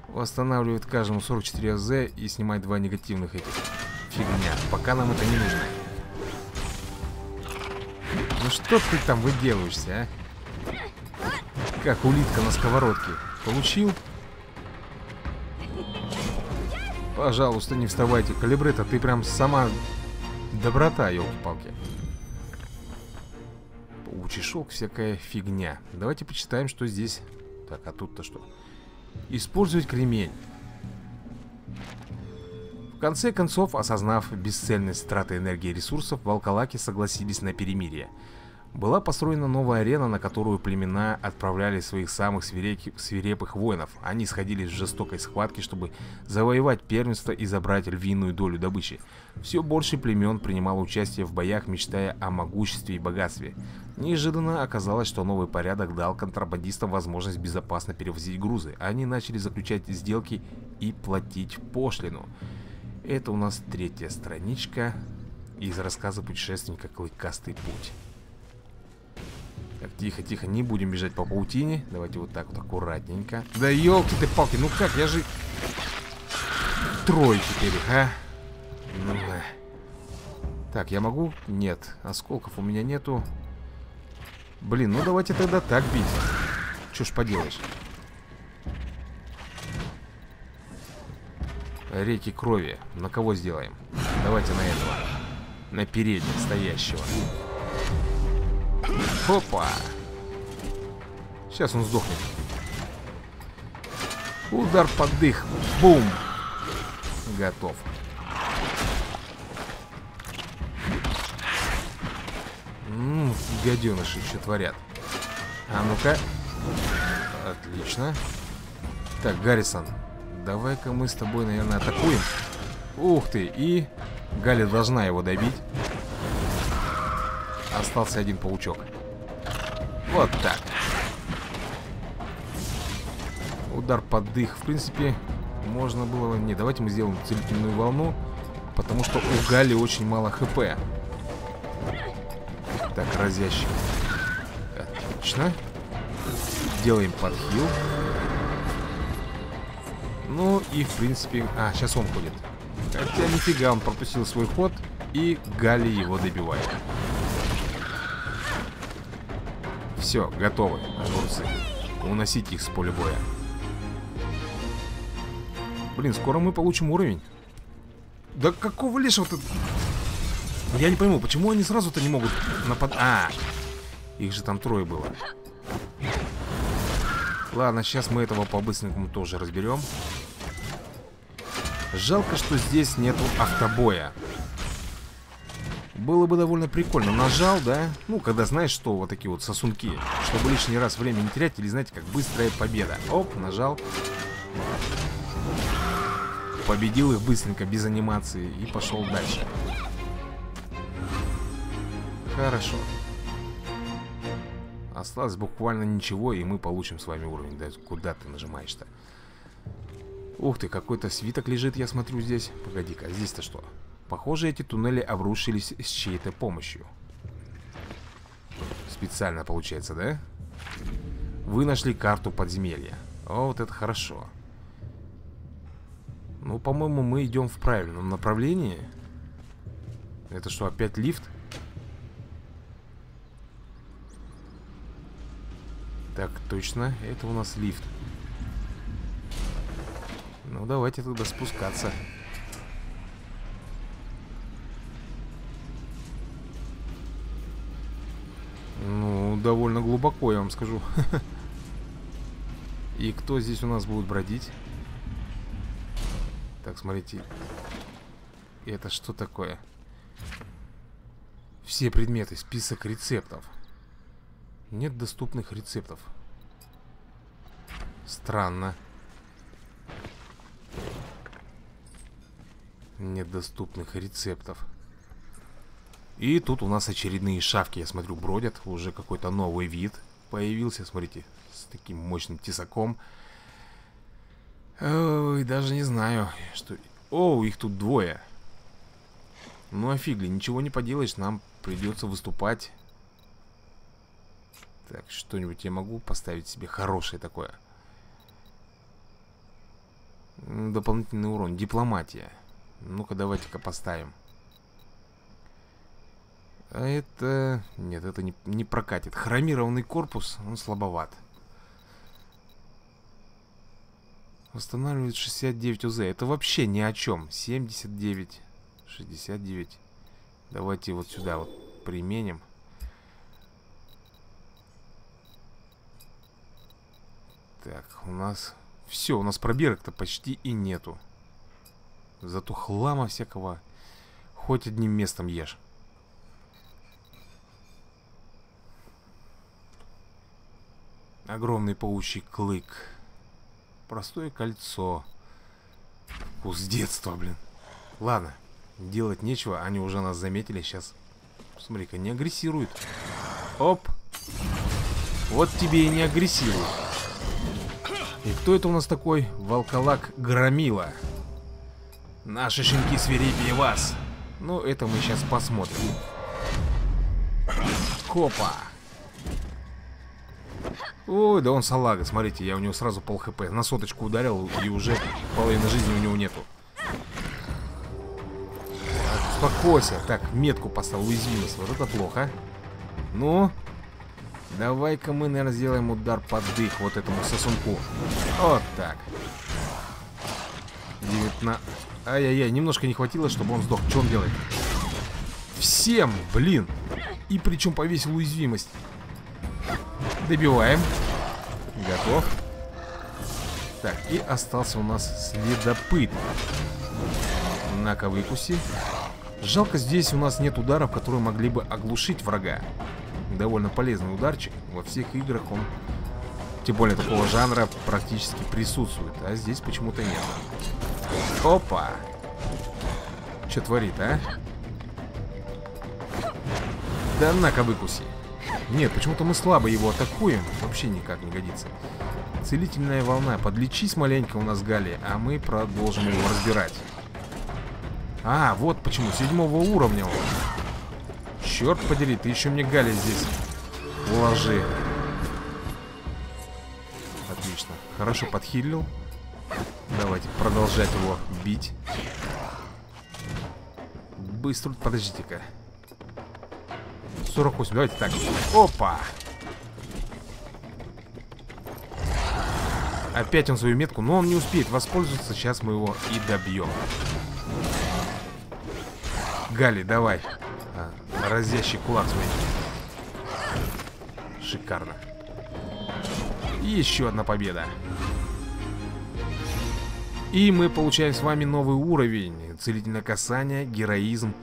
Восстанавливает каждому 44 АЗ и снимает 2 негативных этих. Фигня, пока нам это не нужно. Ну что ты там выделываешься, а? Как улитка на сковородке. Получил? Пожалуйста, не вставайте. Калибретта, ты прям сама доброта, елки-палки. Паучий шелк, всякая фигня. Давайте почитаем, что здесь. Так, а тут-то что? Использовать кремень. В конце концов, осознав бесцельность траты энергии и ресурсов, волколаки согласились на перемирие. Была построена новая арена, на которую племена отправляли своих самых свирепых воинов. Они сходились в жестокой схватке, чтобы завоевать первенство и забрать львиную долю добычи. Все больше племен принимало участие в боях, мечтая о могуществе и богатстве. Неожиданно оказалось, что новый порядок дал контрабандистам возможность безопасно перевозить грузы. Они начали заключать сделки и платить пошлину. Это у нас третья страничка из рассказа путешественника «Клыкастый путь». Так, тихо-тихо, не будем бежать по паутине. Давайте вот так вот аккуратненько. Да елки ты палки, ну как, я же... Трой теперь, а? Ну, да. Так, я могу? Нет, осколков у меня нету. Блин, ну давайте тогда так бить. Чё ж поделаешь. Реки крови, на кого сделаем? Давайте на этого. На переднего стоящего. Опа! Сейчас он сдохнет. Удар под дых. Бум! Готов. Гаденыши еще творят. А ну-ка. Отлично. Так, Гаррисон, давай-ка мы с тобой, наверное, атакуем. Ух ты! И Галя должна его добить. Остался один паучок. Вот так. Удар под дых. В принципе, можно было... Не, давайте мы сделаем целительную волну, потому что у Гали очень мало хп. Так, разящий. Отлично. Делаем подхил. Ну и, в принципе... А, сейчас он ходит. Хотя нифига, он пропустил свой ход, и Гали его добивает. Все, готовы, огурцы. Уносить их с поля боя. Блин, скоро мы получим уровень. Да какого лешего-то? Я не пойму, почему они сразу-то не могут нападать. А, их же там трое было. Ладно, сейчас мы этого по-быстренькому тоже разберем. Жалко, что здесь нету автобоя. Было бы довольно прикольно. Нажал, да? Ну, когда знаешь, что вот такие вот сосунки. Чтобы лишний раз время не терять. Или, знаете, как быстрая победа. Оп, нажал. Победил их быстренько, без анимации. И пошел дальше. Хорошо. Осталось буквально ничего, и мы получим с вами уровень. Да куда ты нажимаешь-то? Ух ты, какой-то свиток лежит, я смотрю здесь. Погоди-ка, а здесь-то что? Похоже, эти туннели обрушились с чьей-то помощью. Специально получается, да? Вы нашли карту подземелья. О, вот это хорошо. Ну, по-моему, мы идем в правильном направлении. Это что, опять лифт? Так, точно, это у нас лифт. Ну, давайте тогда спускаться. Ну, довольно глубоко, я вам скажу. И кто здесь у нас будет бродить? Так, смотрите. Это что такое? Все предметы, список рецептов. Нет доступных рецептов. Странно. Нет доступных рецептов. И тут у нас очередные шавки, я смотрю, бродят. Уже какой-то новый вид появился, смотрите, с таким мощным тесаком. Ой, даже не знаю, что... О, их тут двое. Ну, офигли, ничего не поделаешь, нам придется выступать. Так, что-нибудь я могу поставить себе хорошее такое. Дополнительный урон, дипломатия. Ну-ка, давайте-ка поставим. А это... Нет, это не прокатит. Хромированный корпус, он слабоват. Восстанавливает 69 УЗ. Это вообще ни о чем. 79, 69. Давайте вот сюда вот применим. Так, у нас... Все, у нас пробирок-то почти и нету. Зато хлама всякого хоть одним местом ешь. Огромный паучий клык. Простое кольцо. Вкус детства, блин. Ладно, делать нечего, они уже нас заметили. Сейчас, смотри-ка, не агрессируют. Оп. Вот тебе и не агрессируют. И кто это у нас такой? Волколак Громила. Наши щенки свирепее вас. Ну, это мы сейчас посмотрим. Копа. Ой, да он салага, смотрите, я у него сразу пол хп. На соточку ударил, и уже половины жизни у него нету. Успокойся. Так, метку поставил, уязвимость. Вот это плохо. Ну... Давай-ка мы, наверное, сделаем удар под дых вот этому сосунку. Вот так. 19. Ай-яй-яй, немножко не хватило, чтобы он сдох. Что он делает? Всем, блин. И причем повесил уязвимость. Добиваем. Готов. Так, и остался у нас следопыт. На-ка, выкуси. Жалко, здесь у нас нет ударов, которые могли бы оглушить врага. Довольно полезный ударчик. Во всех играх он, тем более такого жанра, практически присутствует. А здесь почему-то нет. Опа! Че творит, а? Да на-ка, выкуси. Нет, почему-то мы слабо его атакуем. Вообще никак не годится. Целительная волна. Подлечись маленько у нас, Галия, а мы продолжим его разбирать. А, вот почему. 7-го уровня он. Черт подери, ты еще мне Галя здесь уложи. Отлично. Хорошо подхилил. Давайте продолжать его бить. Быстро, подождите-ка. 48, давайте так. Опа! Опять он свою метку, но он не успеет воспользоваться. Сейчас мы его и добьем. Гали, давай. Разящий кулак свой. Шикарно. И еще одна победа. И мы получаем с вами новый уровень. Целительное касание, героизм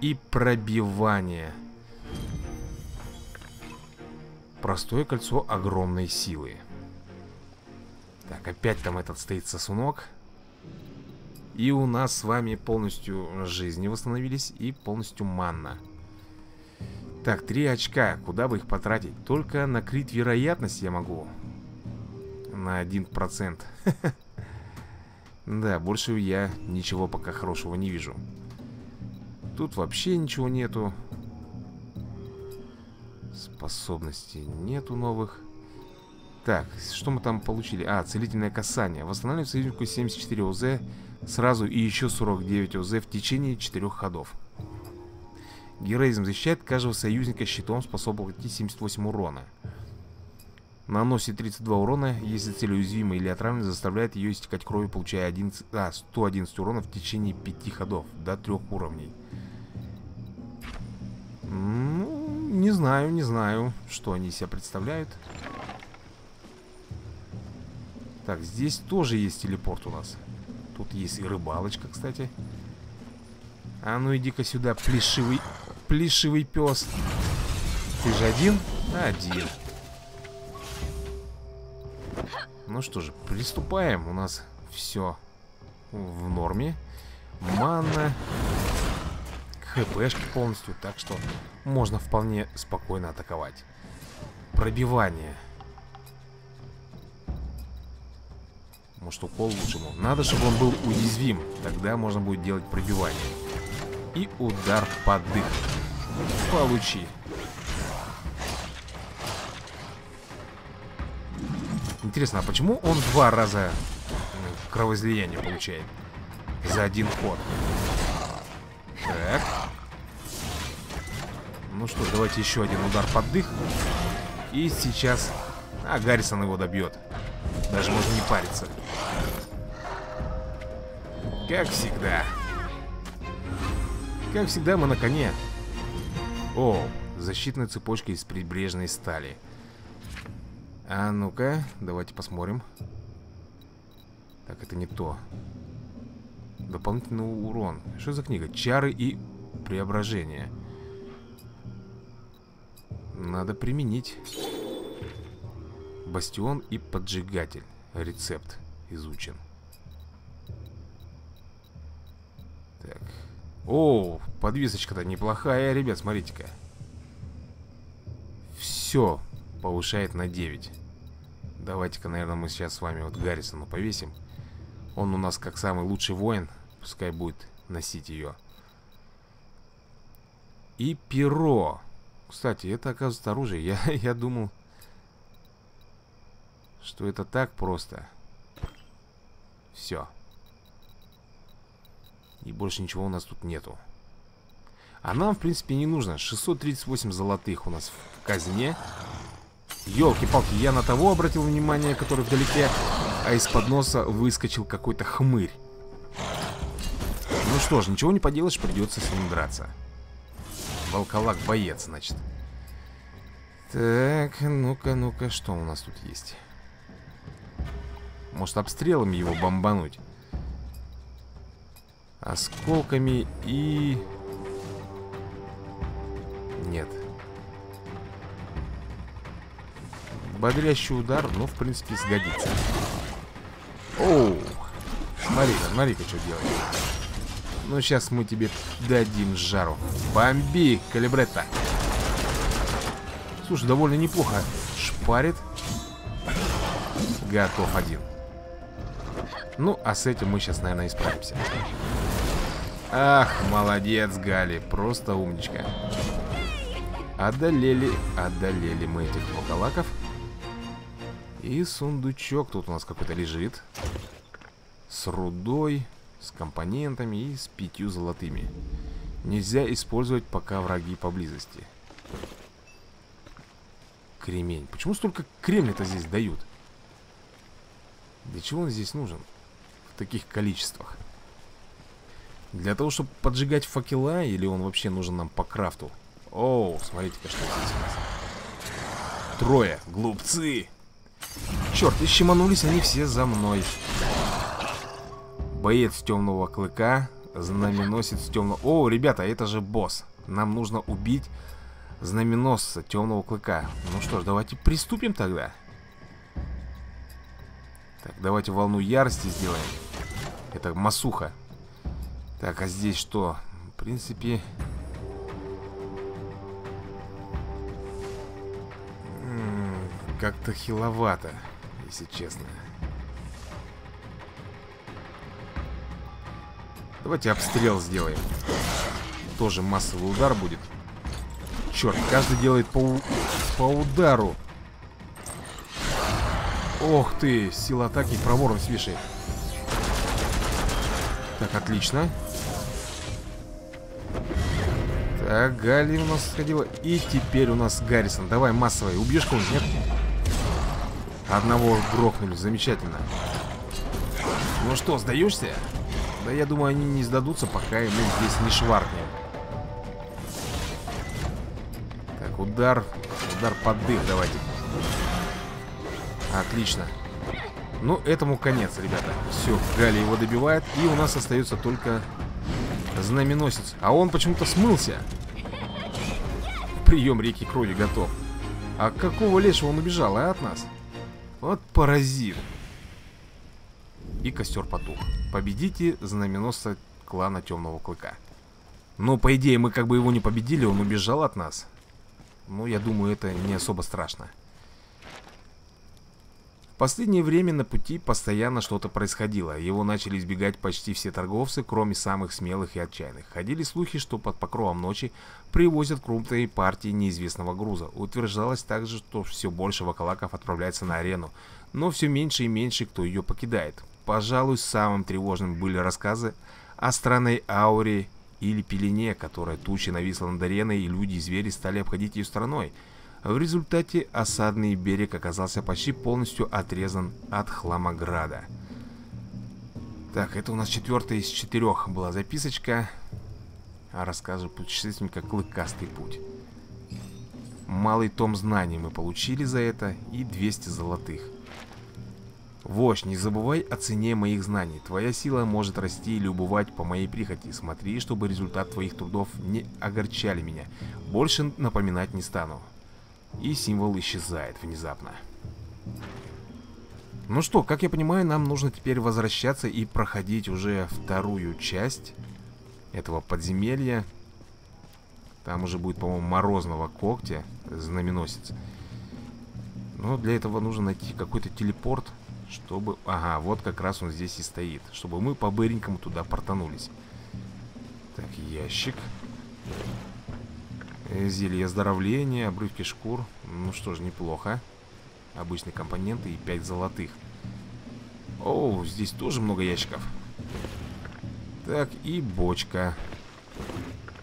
и пробивание. Простое кольцо огромной силы. Так, опять там этот стоит сосунок. И у нас с вами полностью жизни восстановились и полностью манна. Так, 3 очка. Куда бы их потратить? Только на крит вероятность я могу. На 1%. Да, больше я ничего пока хорошего не вижу. Тут вообще ничего нету. Способностей нету новых. Так, что мы там получили? А, целительное касание. Восстанавливаем союзнику 74 ОЗ сразу и еще 49 ОЗ в течение 4 ходов. Героизм защищает каждого союзника щитом, способным нанести 78 урона. Наносит 32 урона, если цель уязвима или отравлена, заставляет ее истекать кровью, получая 111 урона в течение 5 ходов, до 3 уровней. Ну, не знаю, что они из себя представляют. Так, здесь тоже есть телепорт у нас. Тут есть и рыбалочка, кстати. А ну иди-ка сюда, плешивый пес. Ты же один? Один. Ну что же, приступаем. У нас все в норме. Манна, хпшки полностью, так что можно вполне спокойно атаковать. Пробивание. Может, укол лучше ему. Надо, чтобы он был уязвим. Тогда можно будет делать пробивание. И удар под дых. Получи. Интересно, а почему он 2 раза кровоизлияние получает? За 1 ход. Так. Ну что, давайте еще 1 удар под дых. И сейчас... А, Гаррисон его добьет. Даже можно не париться. Как всегда. Как всегда мы на коне. О, защитная цепочка из прибрежной стали. А ну-ка, давайте посмотрим. Так, это не то. Дополнительный урон. Что за книга? Чары и преображение. Надо применить. Бастион и поджигатель. Рецепт изучен. Так. О, подвесочка-то неплохая, ребят, смотрите-ка. Все повышает на 9. Давайте-ка, наверное, мы сейчас с вами вот Гаррисону повесим. Он у нас как самый лучший воин. Пускай будет носить ее. И перо. Кстати, это, оказывается, оружие. Я думал, что это так просто. Все. И больше ничего у нас тут нету. А нам, в принципе, не нужно. 638 золотых у нас в казне. Ёлки-палки, я на того обратил внимание, который вдалеке, а из-под носа выскочил какой-то хмырь. Ну что ж, ничего не поделаешь, придется с ним драться. Волколак-боец, значит. Так, ну-ка, ну-ка, что у нас тут есть? Может, обстрелами его бомбануть? Осколками и... Нет. Бодрящий удар, но, в принципе, сгодится. Оу! Смотри-ка, смотри-ка, что делать. Ну, сейчас мы тебе дадим жару. Бомби, Калибретто. Слушай, довольно неплохо шпарит. Готов один. Ну, а с этим мы сейчас, наверное, исправимся. Ах, молодец, Гали. Просто умничка. Одолели, одолели мы этих волколаков. И сундучок тут у нас какой-то лежит. С рудой, с компонентами и с 5 золотыми. Нельзя использовать, пока враги поблизости. Кремень. Почему столько кремня-то здесь дают? Для чего он здесь нужен? В таких количествах. Для того, чтобы поджигать факела? Или он вообще нужен нам по крафту? Оу, смотрите-ка, что здесь у нас. Трое, глупцы. Черт, и щеманулись они все за мной. Боец темного клыка, знаменосец темного... О, ребята, это же босс. Нам нужно убить знаменосца темного клыка. Ну что ж, давайте приступим тогда. Так, давайте волну ярости сделаем. Это масуха. Так, а здесь что? В принципе... Как-то хиловато, если честно. Давайте обстрел сделаем. Тоже массовый удар будет. Черт, каждый делает по удару. Ох ты, сила атаки и проворность вешает. Так, отлично. Так, Гали у нас сходила. И теперь у нас Гаррисон. Давай массовый. Убьешь кого-нибудь? Нет? Одного грохнули, замечательно. Ну что, сдаешься? Да я думаю, они не сдадутся, пока ему здесь не шваркнем. Так, удар. Удар под дых, давайте. Отлично. Ну, этому конец, ребята. Все, Гали его добивает. И у нас остается только знаменосец. А он почему-то смылся. Прием реки крови готов. А какого лешего он убежал, а, от нас? Вот паразит. И костер потух. Победите знаменосца клана Темного Клыка. Ну, по идее, мы как бы его не победили, он убежал от нас. Ну, я думаю, это не особо страшно. В последнее время на пути постоянно что-то происходило. Его начали избегать почти все торговцы, кроме самых смелых и отчаянных. Ходили слухи, что под покровом ночи привозят крупные партии неизвестного груза. Утверждалось также, что все больше волколаков отправляется на арену, но все меньше и меньше кто ее покидает. Пожалуй, самым тревожным были рассказы о странной ауре или пелене, которая тучей нависла над ареной, и люди и звери стали обходить ее стороной. В результате осадный берег оказался почти полностью отрезан от Хламограда. Так, это у нас 4-я из 4 была записочка о рассказе путешественника «Клыкастый путь». малый том знаний мы получили за это и 200 золотых. Вождь, не забывай о цене моих знаний. Твоя сила может расти или убывать по моей прихоти. Смотри, чтобы результат твоих трудов не огорчали меня. Больше напоминать не стану. И символ исчезает внезапно. Ну что, как я понимаю, нам нужно теперь возвращаться и проходить уже вторую часть этого подземелья. Там уже будет, по-моему, Морозного Когтя, знаменосец. Но для этого нужно найти какой-то телепорт, чтобы... Ага, вот как раз он здесь и стоит. Чтобы мы по-быренькому туда портанулись. Так, ящик. Зелье оздоровления, обрывки шкур. Ну что ж, неплохо. Обычные компоненты и 5 золотых. Оу, здесь тоже много ящиков. Так, и бочка.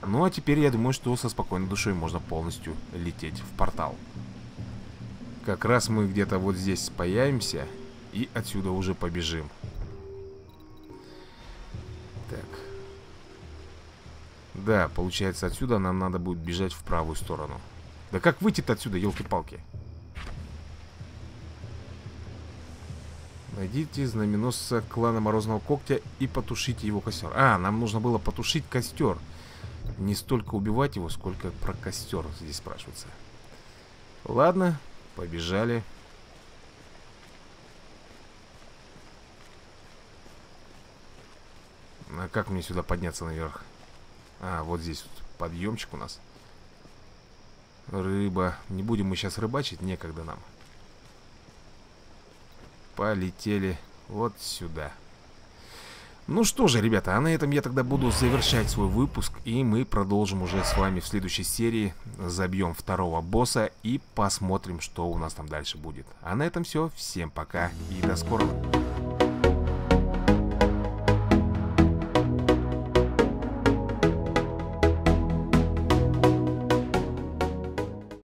Ну а теперь я думаю, что со спокойной душой можно полностью лететь в портал. Как раз мы где-то вот здесь появимся. И отсюда уже побежим. Так. Да, получается, отсюда нам надо будет бежать в правую сторону. Да как выйти-то отсюда, елки-палки? Найдите знаменосца клана Морозного Когтя и потушите его костер. А, нам нужно было потушить костер. Не столько убивать его, сколько про костер здесь спрашивается. Ладно, побежали. А как мне сюда подняться наверх? А, вот здесь вот подъемчик у нас. Рыба. Не будем мы сейчас рыбачить, некогда нам. Полетели вот сюда. Ну что же, ребята, а на этом я тогда буду завершать свой выпуск. И мы продолжим уже с вами в следующей серии. Забьем второго босса и посмотрим, что у нас там дальше будет. А на этом все. Всем пока и до скорого.